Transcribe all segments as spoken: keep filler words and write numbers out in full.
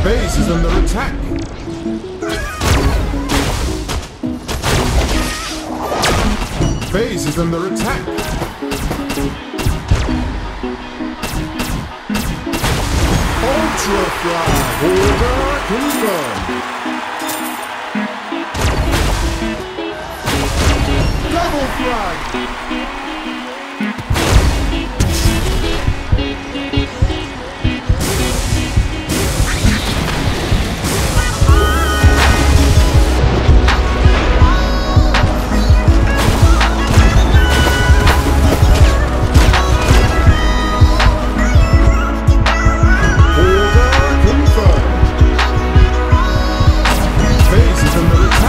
Base is under attack. Base is under attack. Ultra fly, order confirmed. Double flag. Base is under attack.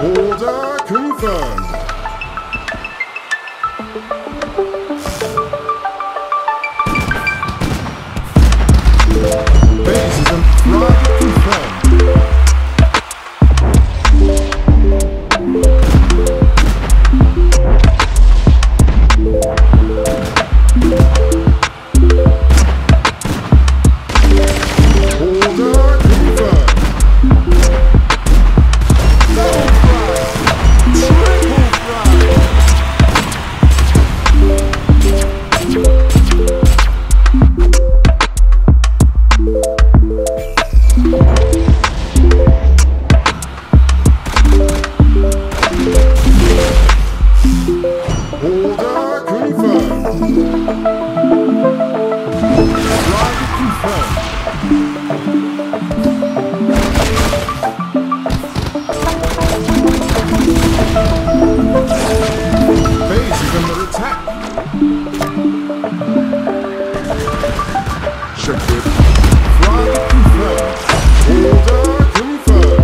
Order confirmed. Bases and flight confirmed. Order confirmed. Order confirmed. Flight confirmed. Base is under attack. Check it. Flight confirmed. Order confirmed.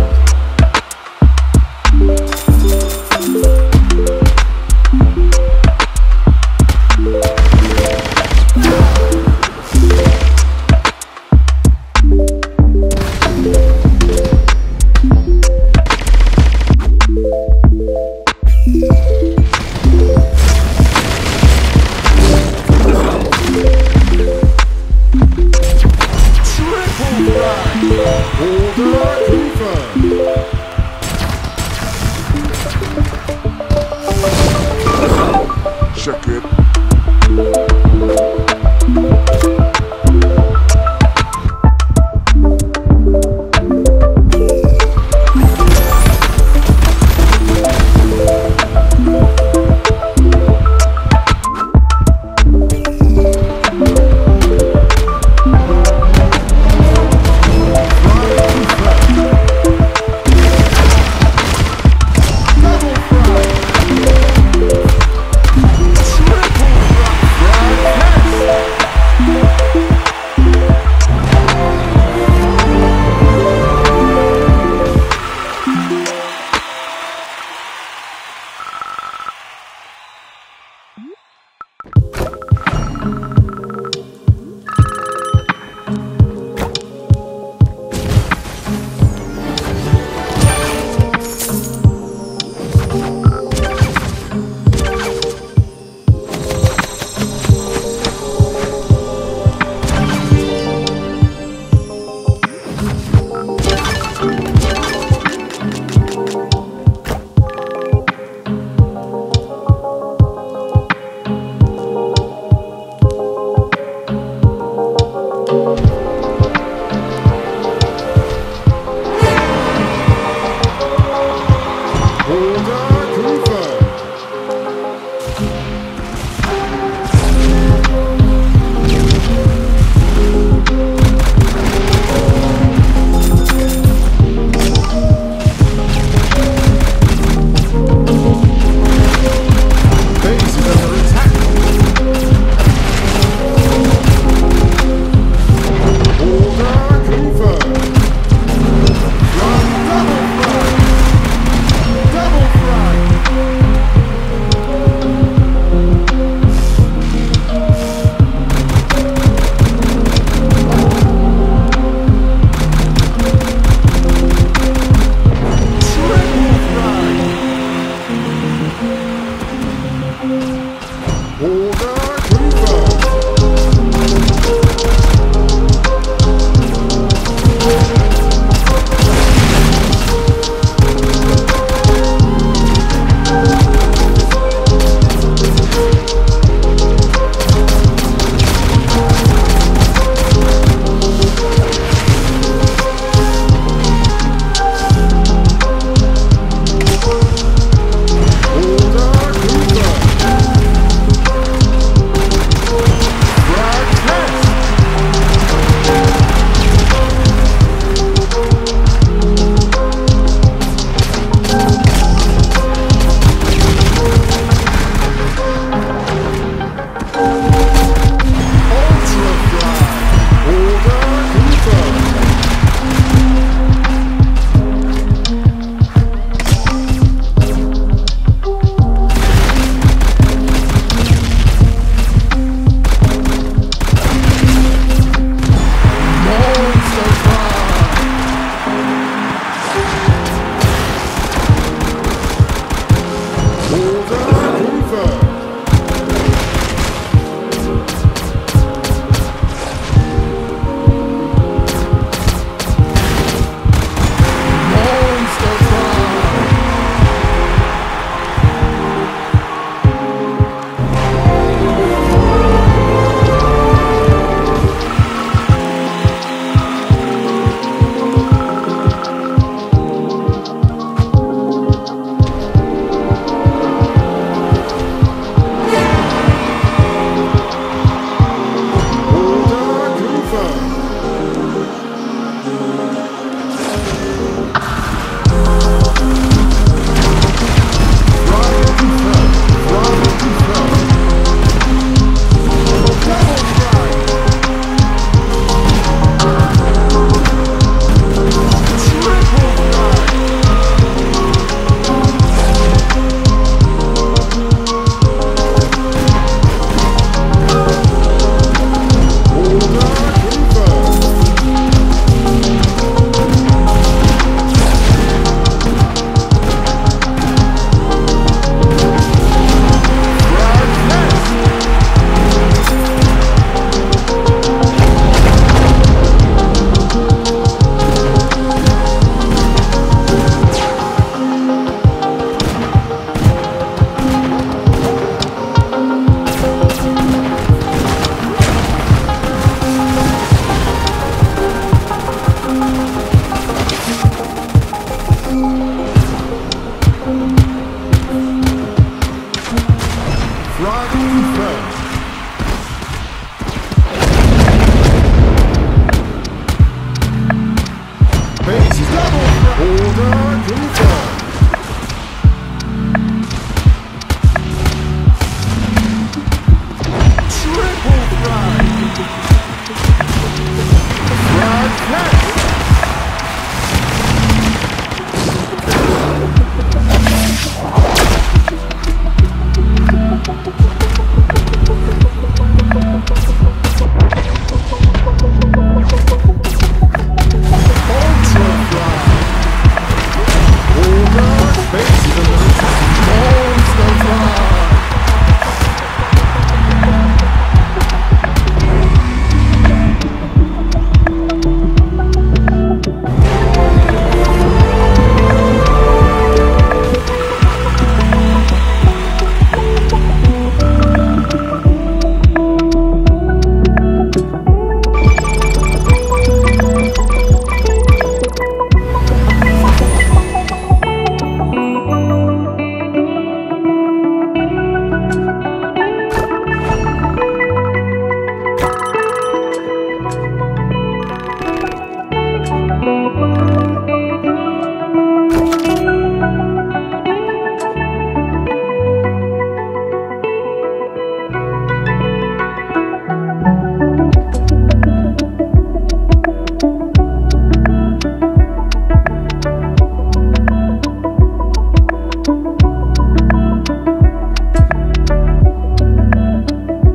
Check it. Oh,